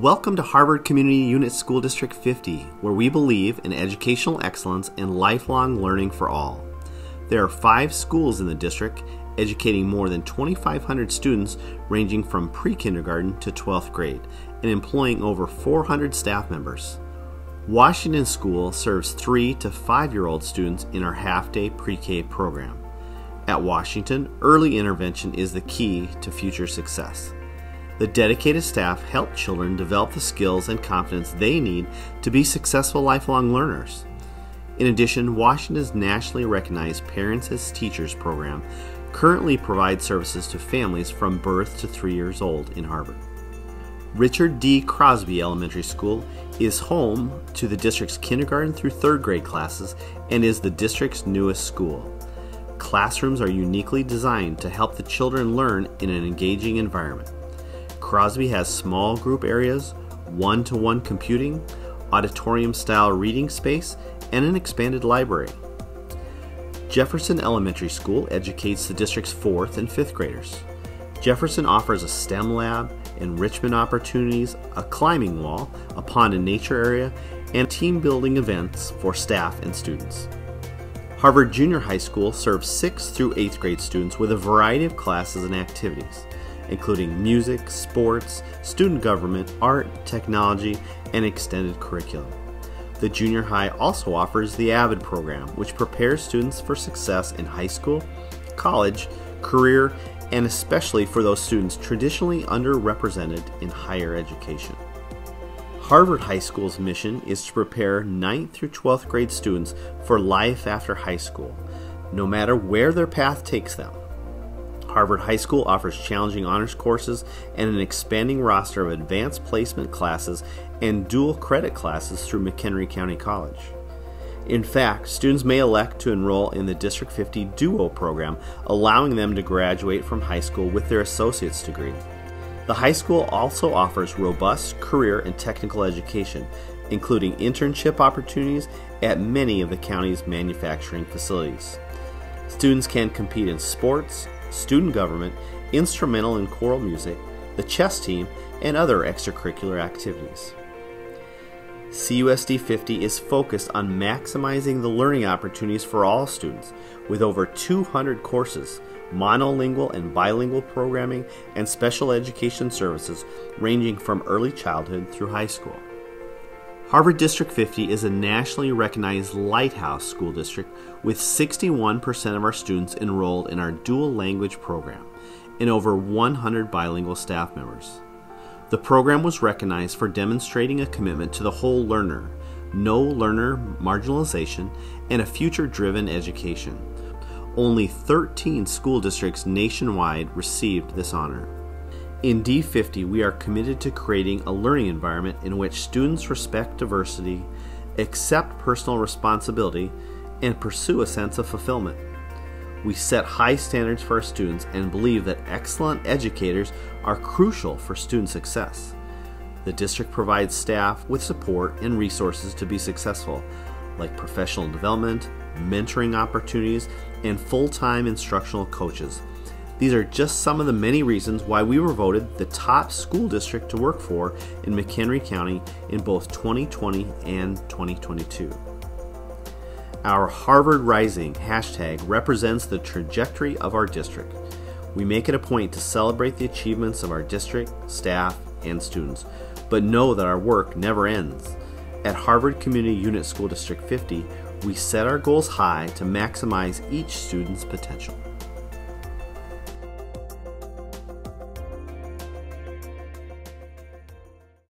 Welcome to Harvard Community Unit School District 50, where we believe in educational excellence and lifelong learning for all. There are 5 schools in the district, educating more than 2,500 students ranging from pre-kindergarten to 12th grade, and employing over 400 staff members. Washington School serves 3- to 5-year-old students in our half-day pre-K program. At Washington, early intervention is the key to future success. The dedicated staff help children develop the skills and confidence they need to be successful lifelong learners. In addition, Washington's nationally recognized Parents as Teachers program currently provides services to families from birth to 3 years old in Harvard. Richard D. Crosby Elementary School is home to the district's kindergarten through 3rd grade classes and is the district's newest school. Classrooms are uniquely designed to help the children learn in an engaging environment. Crosby has small group areas, one-to-one computing, auditorium-style reading space, and an expanded library. Jefferson Elementary School educates the district's 4th and 5th graders. Jefferson offers a STEM lab, enrichment opportunities, a climbing wall, a pond and nature area, and team-building events for staff and students. Harvard Junior High School serves 6th through 8th grade students with a variety of classes and activities, including music, sports, student government, art, technology, and extended curriculum. The junior high also offers the AVID program, which prepares students for success in high school, college, career, and especially for those students traditionally underrepresented in higher education. Harvard High School's mission is to prepare 9th through 12th grade students for life after high school, no matter where their path takes them. Harvard High School offers challenging honors courses and an expanding roster of advanced placement classes and dual credit classes through McHenry County College. In fact, students may elect to enroll in the District 50 Duo program, allowing them to graduate from high school with their associate's degree. The high school also offers robust career and technical education, including internship opportunities at many of the county's manufacturing facilities. Students can compete in sports, student government, instrumental and choral music, the chess team, and other extracurricular activities. CUSD 50 is focused on maximizing the learning opportunities for all students, with over 200 courses, monolingual and bilingual programming, and special education services ranging from early childhood through high school. Harvard District 50 is a nationally recognized lighthouse school district with 61% of our students enrolled in our dual language program and over 100 bilingual staff members. The program was recognized for demonstrating a commitment to the whole learner, no learner marginalization, and a future-driven education. Only 13 school districts nationwide received this honor. In D50, we are committed to creating a learning environment in which students respect diversity, accept personal responsibility, and pursue a sense of fulfillment. We set high standards for our students and believe that excellent educators are crucial for student success. The district provides staff with support and resources to be successful, like professional development, mentoring opportunities, and full-time instructional coaches. These are just some of the many reasons why we were voted the top school district to work for in McHenry County in both 2020 and 2022. Our Harvard Rising hashtag represents the trajectory of our district. We make it a point to celebrate the achievements of our district, staff, and students, but know that our work never ends. At Harvard Community Unit School District 50, we set our goals high to maximize each student's potential.